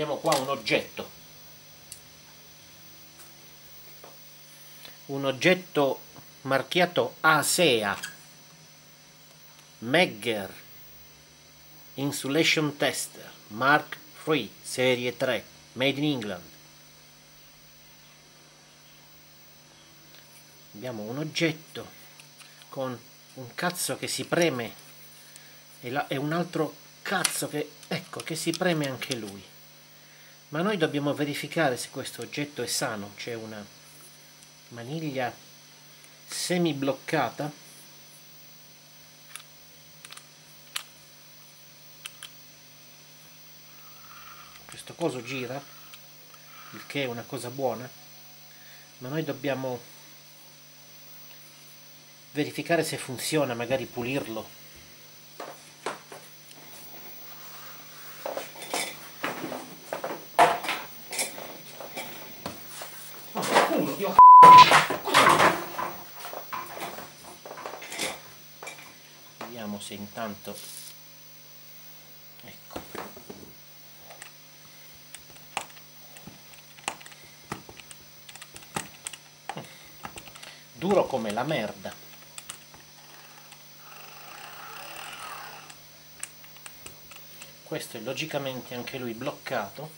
abbiamo qua un oggetto, marchiato ASEA Megger Insulation Tester Mark III serie 3 made in England. Abbiamo un oggetto con un cazzo che si preme e un altro cazzo che, ecco, che si preme anche lui, ma noi dobbiamo verificare se questo oggetto è sano. C'è una maniglia semi bloccata . Questo coso gira, il che è una cosa buona, ma noi dobbiamo verificare se funziona, magari pulirlo. Vediamo se intanto, ecco, duro come la merda. Questo è logicamente anche lui bloccato.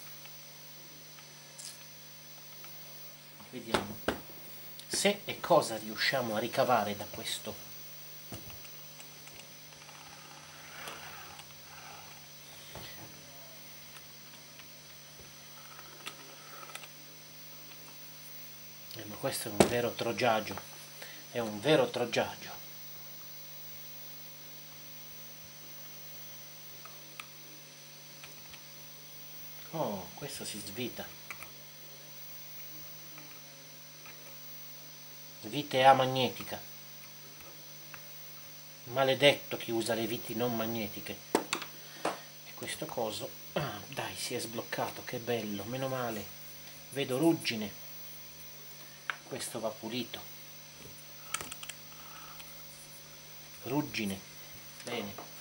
Vediamo se e cosa riusciamo a ricavare da questo. Ma questo è un vero trogiagio, è un vero trogiagio. Oh, questo si svita. Vite amagnetica. Maledetto chi usa le viti non magnetiche. E questo coso, ah, dai, si è sbloccato, che bello, meno male. Vedo ruggine. Questo va pulito. Ruggine. Bene.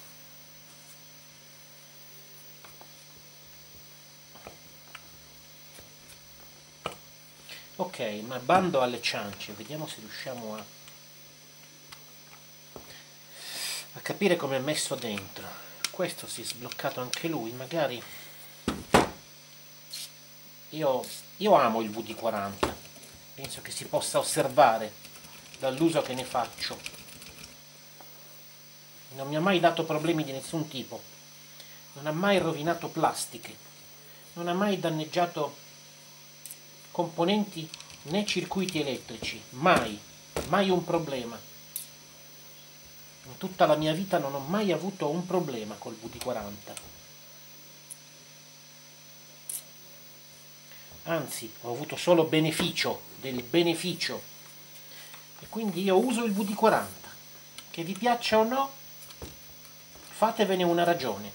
Ok, ma bando alle ciance. Vediamo se riusciamo a capire come è messo dentro. Questo si è sbloccato anche lui. Magari... Io amo il WD-40. Penso che si possa osservare dall'uso che ne faccio. Non mi ha mai dato problemi di nessun tipo. Non ha mai rovinato plastiche. Non ha mai danneggiato componenti né circuiti elettrici. Mai. Mai un problema. In tutta la mia vita non ho mai avuto un problema col WD-40. Anzi, ho avuto solo beneficio del beneficio, e quindi io uso il WD-40. Che vi piaccia o no, fatevene una ragione.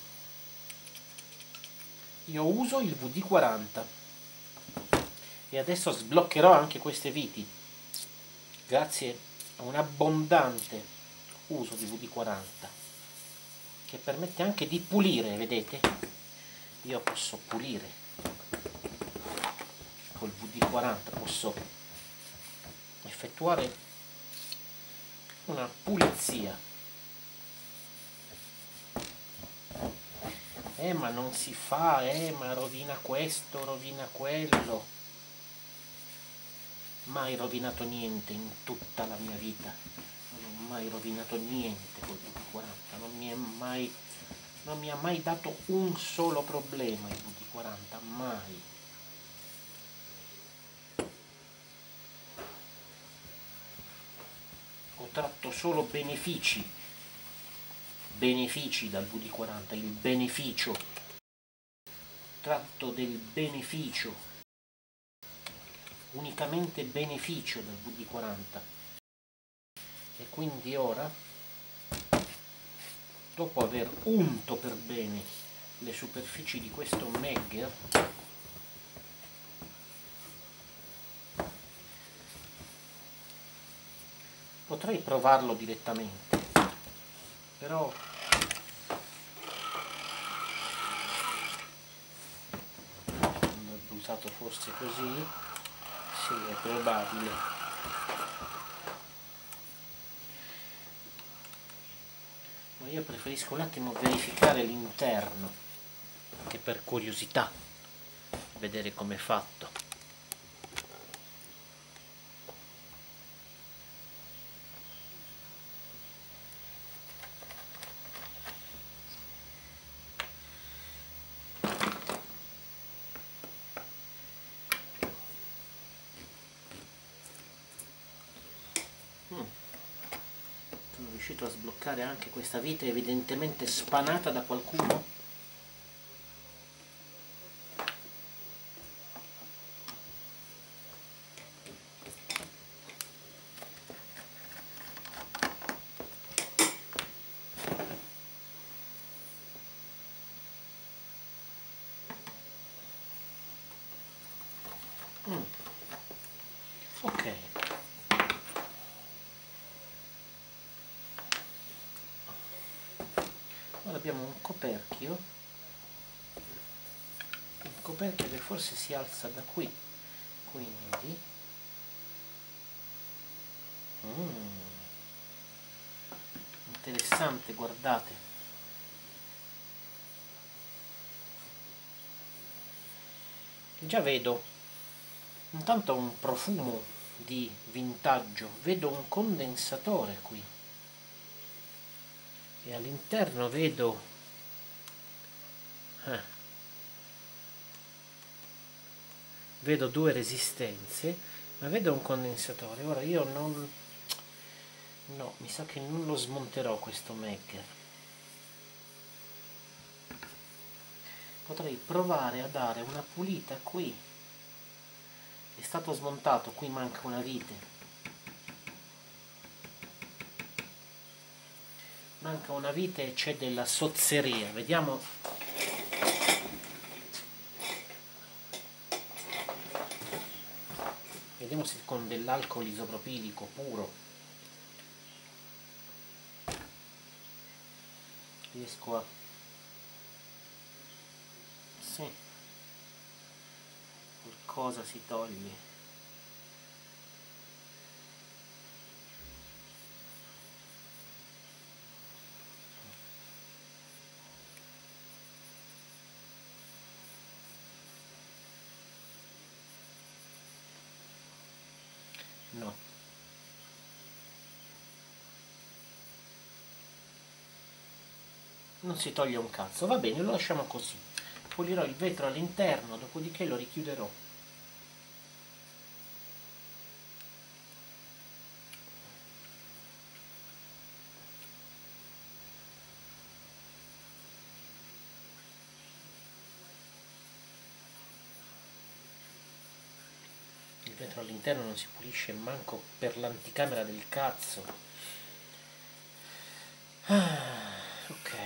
Io uso il WD-40 e adesso sbloccherò anche queste viti grazie a un abbondante uso di WD-40, che permette anche di pulire. Vedete, io posso pulire col WD-40, posso effettuare una pulizia. Ma non si fa, ma rovina questo, rovina quello. Mai rovinato niente in tutta la mia vita. Non ho mai rovinato niente col WD-40, non mi ha mai dato un solo problema il WD-40, mai. Ho tratto solo benefici dal WD-40, il beneficio, ho tratto del beneficio, unicamente beneficio dal WD-40. E quindi ora, dopo aver unto per bene le superfici di questo Megger, potrei provarlo direttamente, però risultato fosse così, sì, è probabile. Ma io preferisco un attimo verificare l'interno, anche per curiosità, vedere com'è fatto. Sono riuscito a sbloccare anche questa vite, evidentemente spanata da qualcuno. Ok. Ora abbiamo un coperchio che forse si alza da qui, quindi interessante, guardate, già vedo intanto un profumo di vintaggio, vedo un condensatore qui e all'interno vedo vedo due resistenze, ma vedo un condensatore. Ora io mi sa che non lo smonterò questo Megger, potrei provare a dare una pulita qui. È stato smontato, qui manca una vite. Manca una vite e c'è della sozzeria. Vediamo. Vediamo se con dell'alcol isopropilico puro riesco a... Sì. Cosa si toglie? No. Non si toglie un cazzo, va bene, lo lasciamo così. Pulirò il vetro all'interno, dopodiché lo richiuderò. All'interno non si pulisce manco per l'anticamera del cazzo. Ok,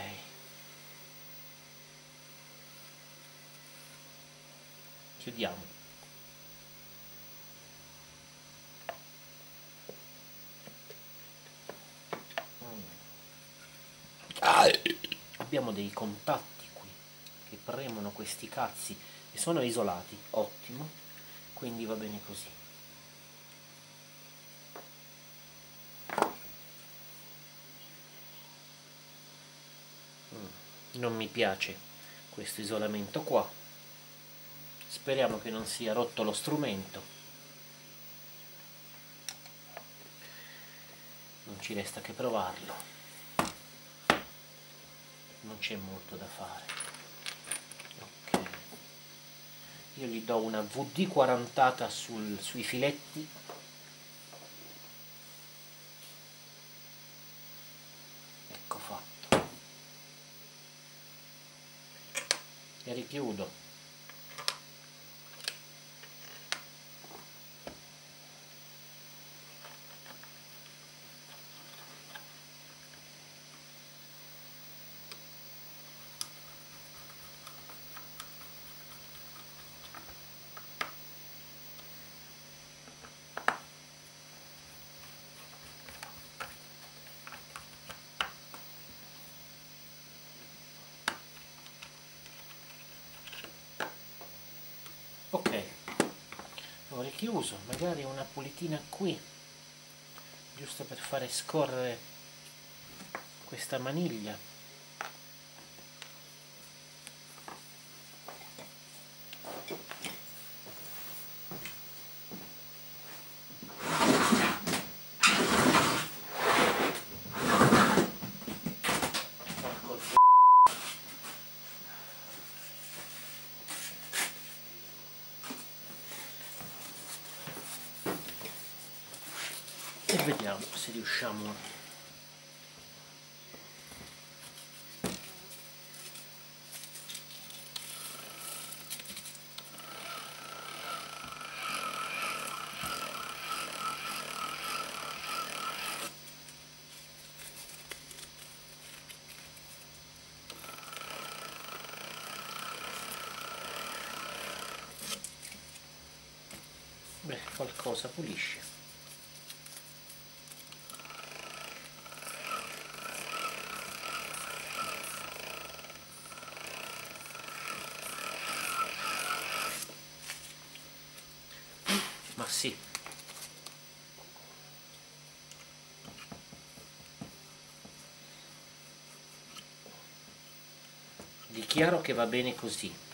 chiudiamo. Abbiamo dei contatti qui che premono questi cazzi e sono isolati, ottimo, quindi va bene così. Non mi piace questo isolamento qua, speriamo che non sia rotto lo strumento. Non ci resta che provarlo, non c'è molto da fare. Io gli do una WD-40 sui filetti. Ecco fatto. E richiudo. ho richiuso, magari una pulitina qui, giusto per fare scorrere questa maniglia. E vediamo se riusciamo . Beh, qualcosa pulisce. Sì. Dichiaro che va bene così.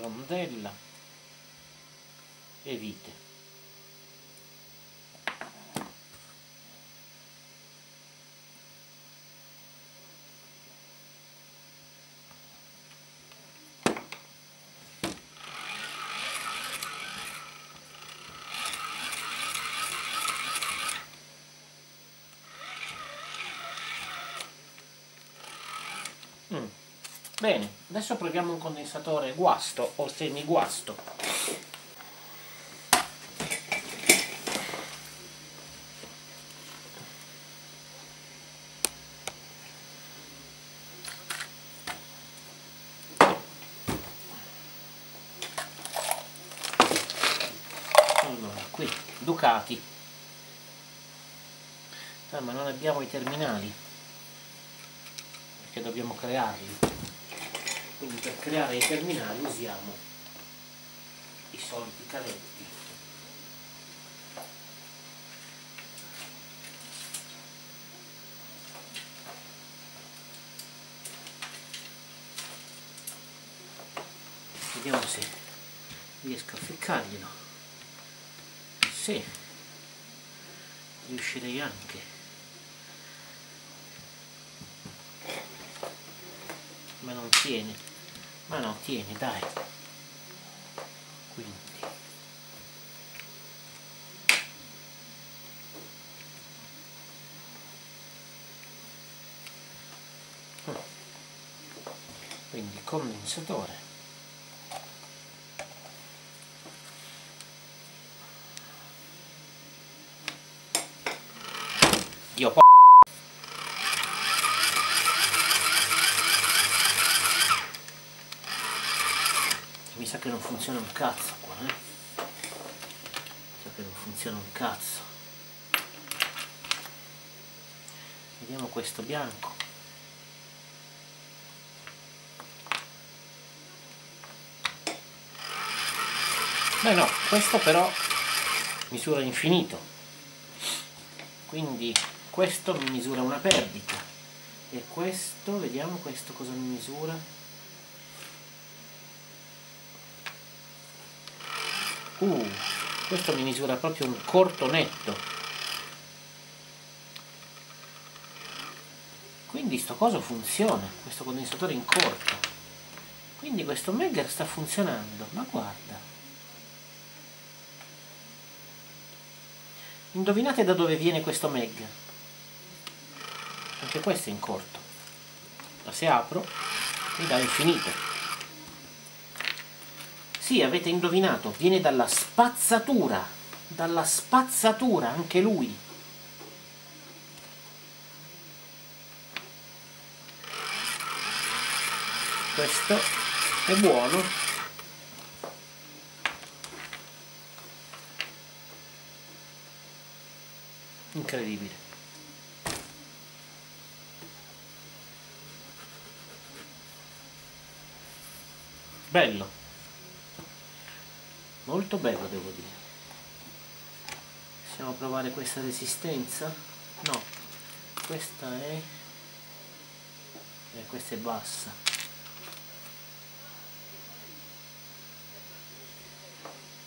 Rondella e vite. Bene, adesso proviamo un condensatore guasto o semiguasto. Allora, qui Ducati. Ah, ma non abbiamo i terminali, perché dobbiamo crearli. Quindi per creare i terminali usiamo i soliti caletti. Vediamo se riesco a ficcarglielo. Sì, riuscirei anche. Ma non tiene, ma no, tiene, dai. Quindi condensatore, dio po'. Mi sa che non funziona un cazzo qua, eh? Mi sa che non funziona un cazzo. Vediamo questo bianco. Beh no, questo però misura infinito. Quindi questo mi misura una perdita. E questo, vediamo questo cosa mi misura. Questo mi misura proprio un corto netto. Quindi sto coso funziona, questo condensatore in corto. Quindi questo Megger sta funzionando, ma guarda. Indovinate da dove viene questo Megger? Anche questo è in corto. Ma se apro, mi dà infinito. Sì, avete indovinato, viene dalla spazzatura. dalla spazzatura anche lui. Questo è buono. Incredibile. Bello, molto bello, devo dire. Possiamo provare questa resistenza? No, questa è questa è bassa.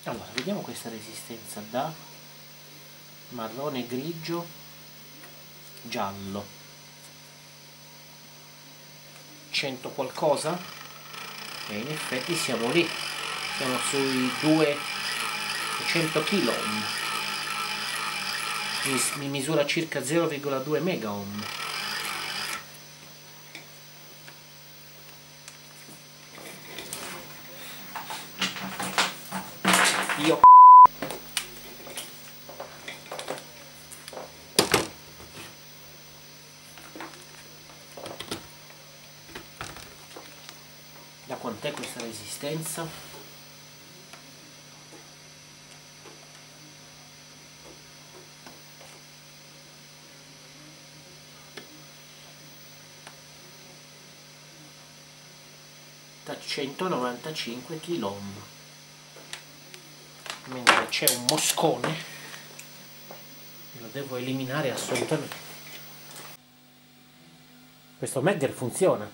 Allora vediamo questa resistenza da marrone, grigio, giallo, 100 qualcosa. E in effetti siamo lì, siamo sui 200 kilo ohm, mi misura circa 0,2 mega ohm. Io quant'è questa resistenza? Da 195 kilo ohm, mentre c'è un moscone, lo devo eliminare assolutamente. Questo Megger funziona,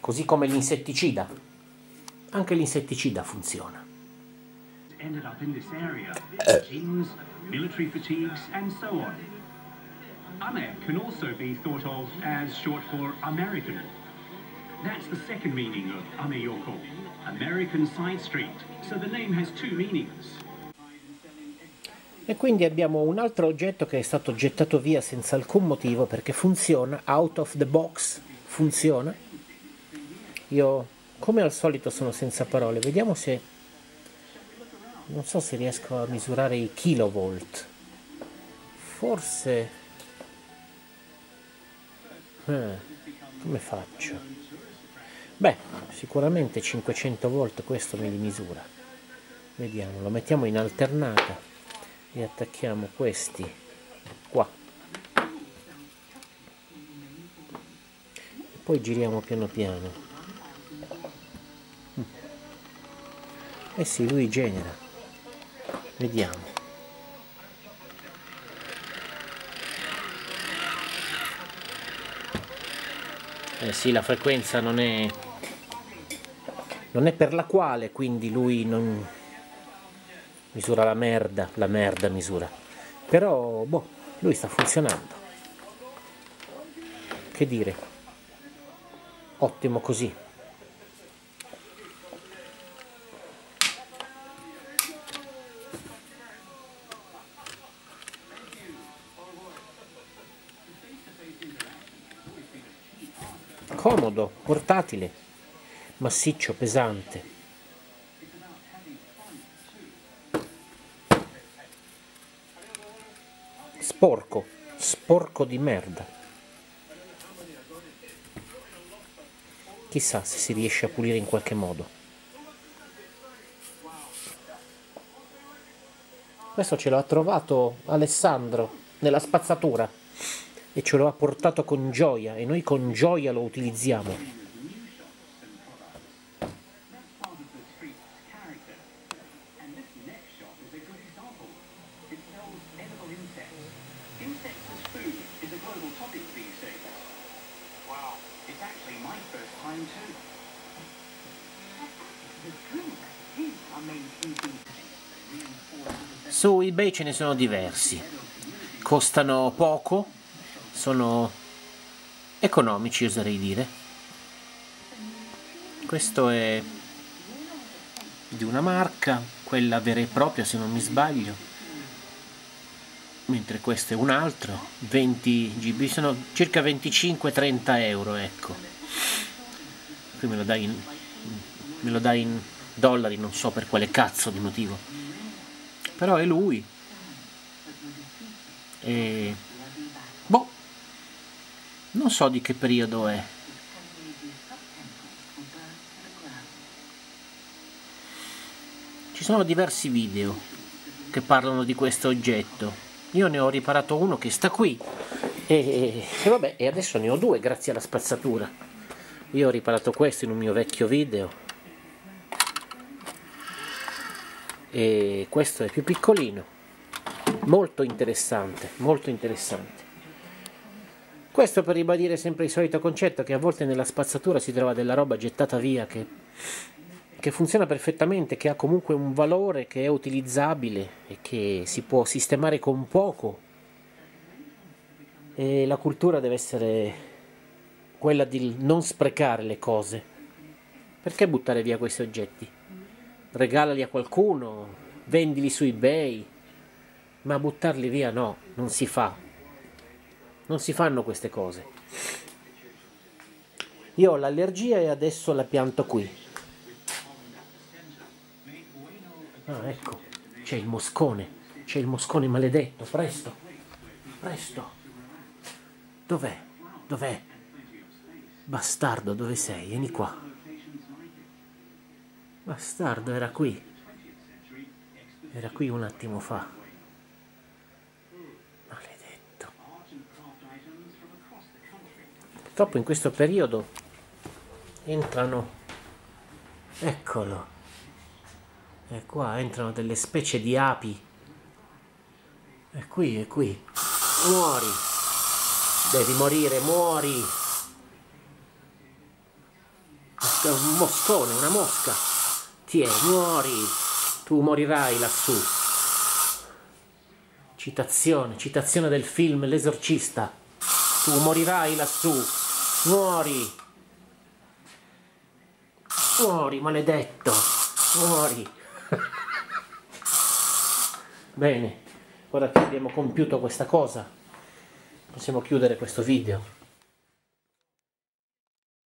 così come l'insetticida. Anche l'insetticida funziona. E quindi abbiamo un altro oggetto che è stato gettato via senza alcun motivo, perché funziona, out of the box, funziona. Io, come al solito, sono senza parole. Vediamo se... non so se riesco a misurare i kilovolt. Forse... come faccio? Beh, sicuramente 500 volt questo me li misura. Vediamo, lo mettiamo in alternata e attacchiamo questi qua. E poi giriamo piano piano. Eh sì, lui genera. Vediamo. Eh sì, la frequenza non è per la quale, quindi lui non misura la merda misura. Però, boh, lui sta funzionando. Che dire? Ottimo così. Comodo, portatile, massiccio, pesante. Sporco, sporco di merda. Chissà se si riesce a pulire in qualche modo. Questo ce l'ha trovato Alessandro nella spazzatura. E ce lo ha portato con gioia, e noi con gioia lo utilizziamo. Su eBay ce ne sono diversi, costano poco, sono economici, oserei dire. Questo è di una marca, quella vera e propria se non mi sbaglio, mentre questo è un altro, 20 GB, sono circa 25-30 euro, ecco. Qui me lo dai in $3 non so per quale cazzo di motivo, però è lui e boh, non so di che periodo è. Ci sono diversi video che parlano di questo oggetto, io ne ho riparato uno che sta qui e vabbè, e adesso ne ho due grazie alla spazzatura. Io ho riparato questo in un mio vecchio video e questo è più piccolino, molto interessante, molto interessante. Questo per ribadire sempre il solito concetto che a volte nella spazzatura si trova della roba gettata via che funziona perfettamente, che ha comunque un valore, che è utilizzabile e che si può sistemare con poco, e la cultura deve essere quella di non sprecare le cose. Perché buttare via questi oggetti? Regalali a qualcuno, vendili su eBay, ma buttarli via no, non si fa, non si fanno queste cose. Io ho l'allergia e adesso la pianto qui. Ah, ecco, c'è il moscone maledetto, presto, presto, dov'è, dov'è, bastardo, dove sei, vieni qua, bastardo, era qui un attimo fa, maledetto. Purtroppo in questo periodo entrano, eccolo, e qua entrano delle specie di api. E qui muori, devi morire, muori. È un moscone, una mosca. Tiè, muori, tu morirai lassù. Citazione, citazione del film L'esorcista. Tu morirai lassù, muori, muori, maledetto, muori. Bene, ora che abbiamo compiuto questa cosa, possiamo chiudere questo video.